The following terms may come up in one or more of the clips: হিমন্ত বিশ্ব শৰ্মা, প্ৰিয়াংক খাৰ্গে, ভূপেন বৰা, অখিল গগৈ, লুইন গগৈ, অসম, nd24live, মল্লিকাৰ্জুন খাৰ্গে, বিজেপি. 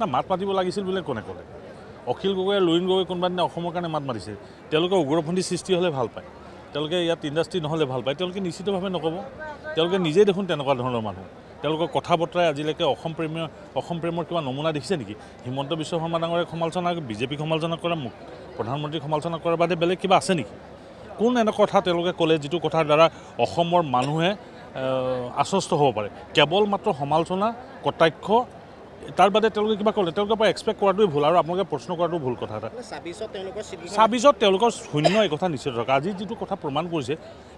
না মাত মাতিব লাগিছিল বলে কোনে ক'লে অখিল গগৈ লুইন গগৈ কোনবাদিনা অসমৰ কাৰণে মাত মাৰিছে তেওঁলোকে উগ্ৰপন্থী সৃষ্টি হ'লে ভাল পায় তেওঁলোকে ইয়াত ইণ্ডাষ্ট্ৰী নহ'লে ভাল পায় তেওঁলোকে নিশ্চিতভাৱে নকব তেওঁলোকে নিজে দেখোন তেনেকুৱা ধৰণৰ মানুহ তেওঁলোকৰ কথা বতৰাই আজিলৈকে অসম প্ৰেমৰ কিবা নমুনা দেখিছে নেকি হিমন্ত বিশ্ব শৰ্মা ডাঙৰে সমালোচনা বিজেপি সমালোচনা কৰা প্ৰধানমন্ত্ৰী সমালোচনা কৰাৰ বাদে বেলেগ কিবা আছে নেকি কোন এনে কথা তেওঁলোকে ক'লে যিটো কথাৰ দ্বাৰা অসমৰ মানুহে আশ্বস্ত হ'ব পাৰে কেৱল মাত্ৰ সমালোচনা কটাক্ষ তাৰ বাদে তেওঁলোকে কিবা ক'লে তেওঁলোকৰ পৰা এক্সপেক্ট কৰাটোই ভুল আৰু আপোনালোকে প্ৰশ্ন কৰাটো ভুল কথা এটা 26ত তেওঁলোকৰ শূন্য এই কথা নিশ্চিত ৰখা আজি যিটো কথা প্ৰমাণ কৰিছে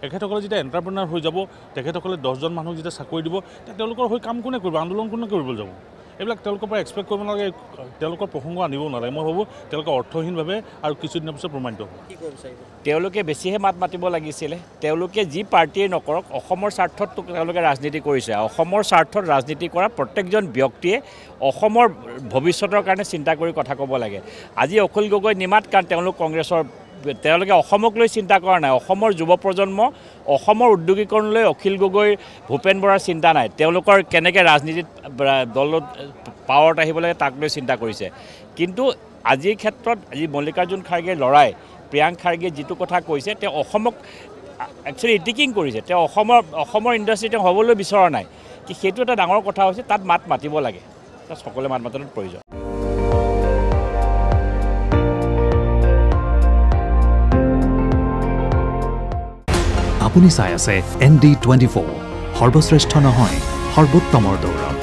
এখেতসকলে যেতিয়া এন্টাৰপ্ৰেনাৰ হৈ যাব তেখেতসকলে 10 জন মানুহ যেতিয়া চাকৰি দিব তেওঁলোকৰ হৈ কাম কোনে কৰিব আন্দোলন কোনে কৰিব যাব এবিলাক তেওঁলোকৰ পৰা এক্সপেক্ট কৰিব নালাগে তেওঁলোকৰ প্ৰসংগ আনিব নালাগে মই ভাবো তেওঁলোকৰ অৰ্থহীনভাৱে আৰু কিছুদিন পিছত প্ৰমাণিত হ'ব কি কৰিব চাইব তেওঁলোকে বেছিহে মাত মাতিব লাগিছিল তেওঁলোকে যি পাৰ্টিয়ে নকৰক অসমৰ স্বাৰ্থত তেওঁলোকে ৰাজনীতি কৰিছে অসমৰ স্বাৰ্থত ৰাজনীতি কৰা প্ৰত্যেকজন ব্যক্তিয়ে অসমৰ ভৱিষ্যতৰ কাৰণে চিন্তা কৰি কথা ক'ব লাগে আজি অখিল গগৈ নিমাত কাৰণ তেওঁলোক কংগ্ৰেছৰ তেওঁলোকে অসমক লৈ চিন্তা কৰা নাই অসমৰ যুৱ প্ৰজন্ম অসমৰ উদ্যোগীকৰণ লৈ অখিল গগৈ ভূপেন বৰাৰ চিন্তা নাই তেওঁলোকৰ কেনেকে ৰাজনীতিত দলত পাৱাৰত আহিবলৈ তাক লৈ চিন্তা কৰিছে কিন্তু আজিৰ ক্ষেত্ৰত আজি মল্লিকাৰ্জুন খাৰ্গে লৰাই প্ৰিয়াংক খাৰ্গে যিটো কথা কৈছে তে অসমক একচুৱেলি টিকিং কৰিছে তে অসমৰ ইণ্ডাষ্ট্ৰীতে হ'বলৈ বিচৰা নাই কি সেইটো এটা ডাঙৰ কথা হৈছে তাত মাত মাতিব লাগে তাত সকলোৱে মাত মাতাৰ প্ৰয়োজন আপুনি চাই আছে ND24 সৰ্বশ্ৰেষ্ঠ নহয় সৰ্বোত্তমৰ দৌৰ